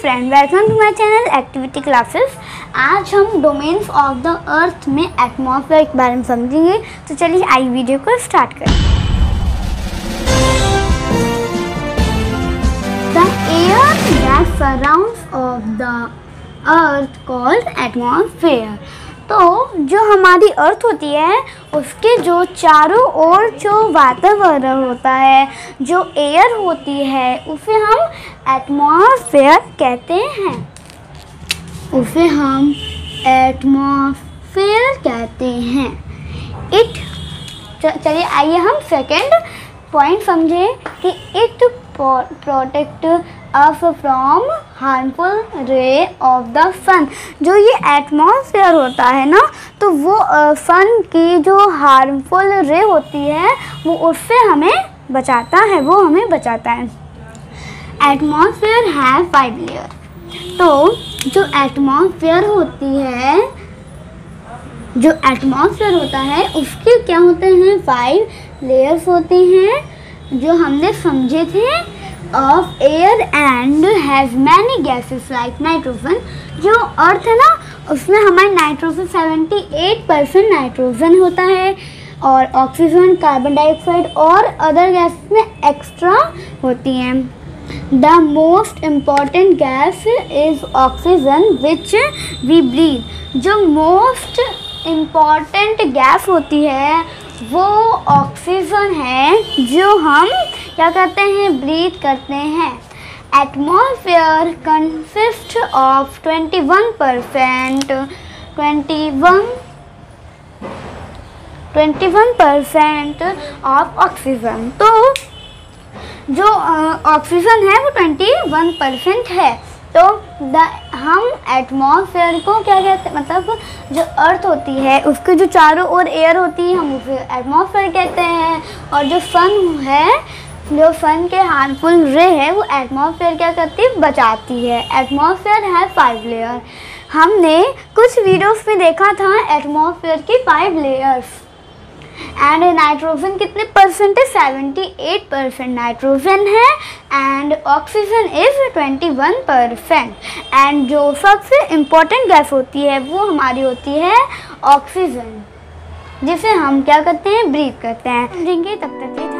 Friend, welcome to my channel activity classes. आज हम domains of the अर्थ में atmosphere के बारे में समझेंगे। तो चलिए आई वीडियो को स्टार्ट करें। The air that surrounds of the earth called atmosphere. तो जो हमारी अर्थ होती है उसके जो चारों ओर जो वातावरण होता है, जो एयर होती है, उसे हम एटमॉस्फेयर कहते हैं। इट चलिए आइए हम सेकेंड पॉइंट समझें कि it protect us from harmful ray of the sun. जो ये एटमॉस्फेयर होता है ना, तो वो सन की जो हार्मफुल रे होती है वो उससे हमें बचाता है। एटमॉस्फेयर है 5 लेयर। तो जो एटमॉस्फेयर होती है, उसके क्या होते हैं, 5 लेयर्स होते हैं जो हमने समझे थे of air and has many gases like nitrogen. जो अर्थ है ना उसमें हमारे नाइट्रोजन 78% नाइट्रोजन होता है और ऑक्सीजन, कार्बन डाइऑक्साइड और अदर गैसेस में एक्स्ट्रा होती हैं। The most important gas is oxygen which we breathe. जो मोस्ट इम्पॉर्टेंट गैस होती है वो ऑक्सीजन है जो हम क्या करते हैं, ब्रीथ करते हैं। Atmosphere consist of 21% of oxygen. तो जो ऑक्सीजन है वो 21% है। तो हम एटमॉस्फेयर को क्या कहते हैं, मतलब जो अर्थ होती है उसके जो चारों ओर एयर होती है हम उसे एटमॉस्फेयर कहते हैं, और जो सन है, जो सन के हार्मफुल रे है वो एटमॉस्फेयर क्या करती है, बचाती है। एटमॉस्फेयर है 5 लेयर। हमने कुछ वीडियोस में देखा था एटमॉस्फेयर की 5 लेयर्स एंड नाइट्रोजन कितने परसेंट है, 78% नाइट्रोजन है एंड ऑक्सीजन इज 21%। एंड जो सबसे इम्पोर्टेंट गैस होती है वो हमारी होती है ऑक्सीजन, जिसे हम क्या करते हैं, ब्रीथ करते हैं। तब तक